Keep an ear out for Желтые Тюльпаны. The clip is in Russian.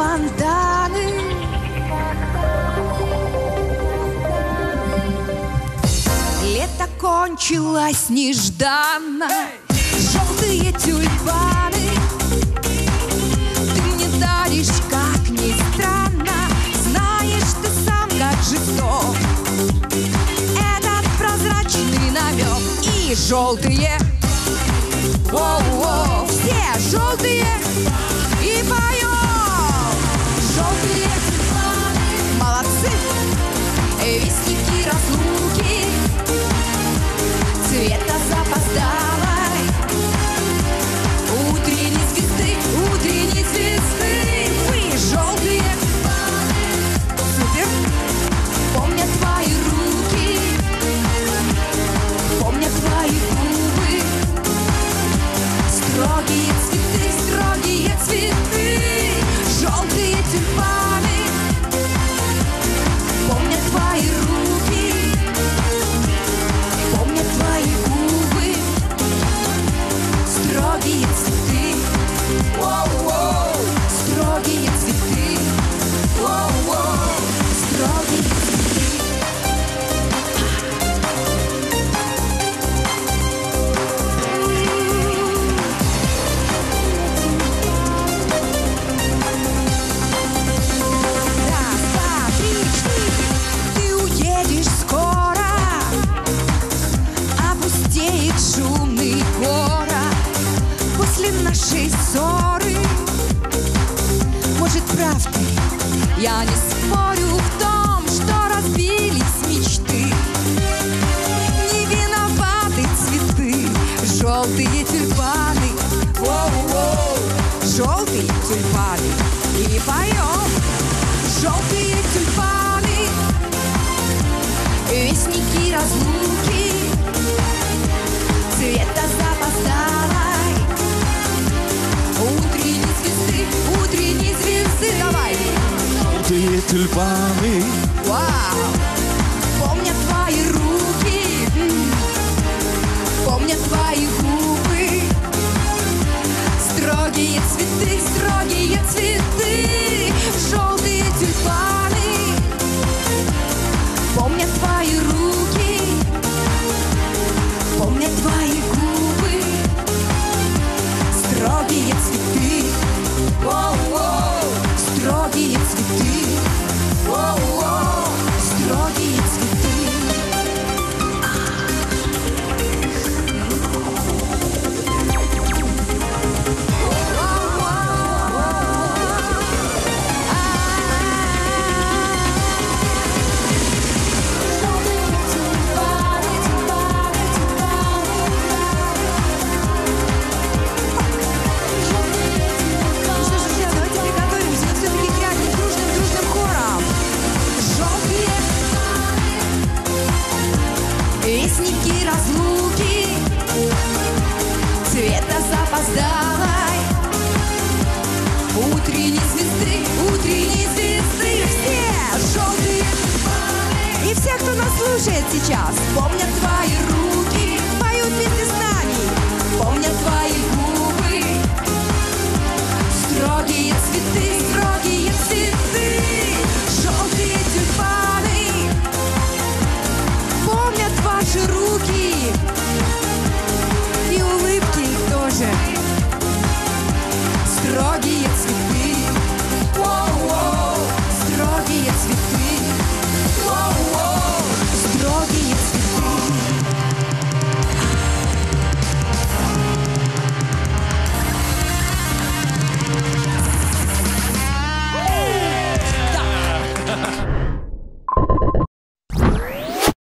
фонтаны. Лето кончилось нежданно. Желтые тюльпаны, ты мне даришь, как ни странно. Знаешь, ты сам как жесток этот прозрачный намек. И желтые, воу-воу, все желтые и поем. Желтые тюльпаны, молодцы, вестники разлуки, цвета запоздалой утренней звезды, утренней звезды. Вы желтые тюльпаны, супер, помнят твои руки, помнят твои губы, строгие цветы, строгие цветы. Желтые тюльпаны, помнят твои руки, помнят твои губы, строгие цветы, воу-воу, строгие цветы, воу-воу, строгие цветы. Шумный город после нашей ссоры. Может, прав ты, я не спорю в том, что разбились мечты. Не виноваты цветы, желтые тюльпаны, воу-воу, желтые тюльпаны, и поем. Желтые тюльпаны, вестники разлуки, цвета запоздалой утренней звезды, утренней звезды. Давай! Желтые тюльпаны, вау! Помнят твои руки, помнят твои губы, строгие цветы, строгие цветы. Желтые тюльпаны, помнят твои руки, помнят твои губы, строгие цветы, воу-воу, строгие цветы, воу-воу, строгие цветы. Вестники разлуки, цвета запоздалой утренней звезды, утренней звезды. Все желтые тюльпаны. И все, кто нас слушает сейчас,